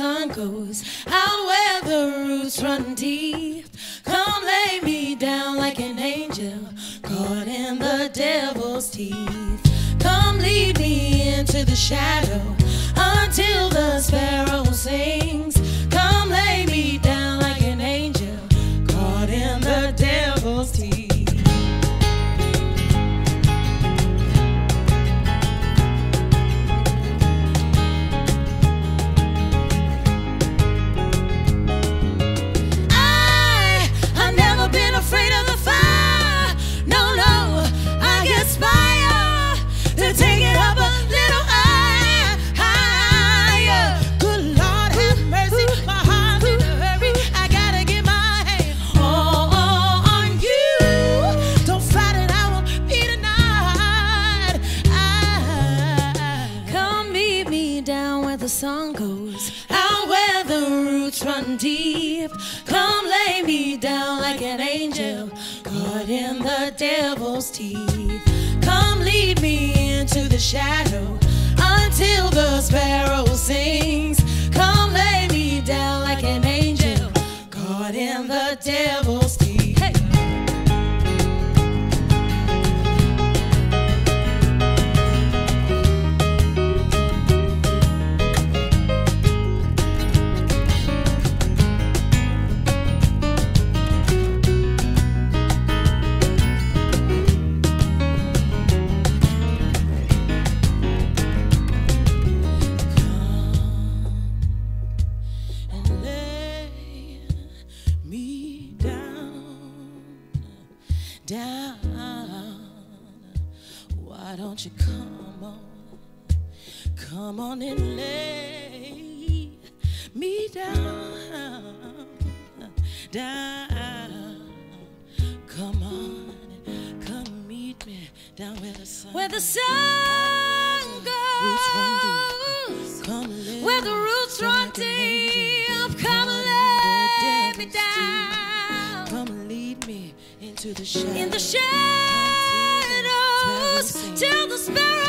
sun goes out where the roots run deep. Come lay me down like an angel caught in the devil's teeth. Come lead me into the shadow until the sparrow sings. Come lay me down like an angel caught in the devil's teeth. The sun goes out where the roots run deep. Come lay me down like an angel caught in the devil's teeth. Come lead me into the shadow until the sparrow sings. Come lay me down like an angel caught in the devil's teeth. Down, why don't you come on and lay me down, come on, come meet me down where the sun goes, where the roots run deep, come lay me down, come lead me. In the shadows, till the sparrow.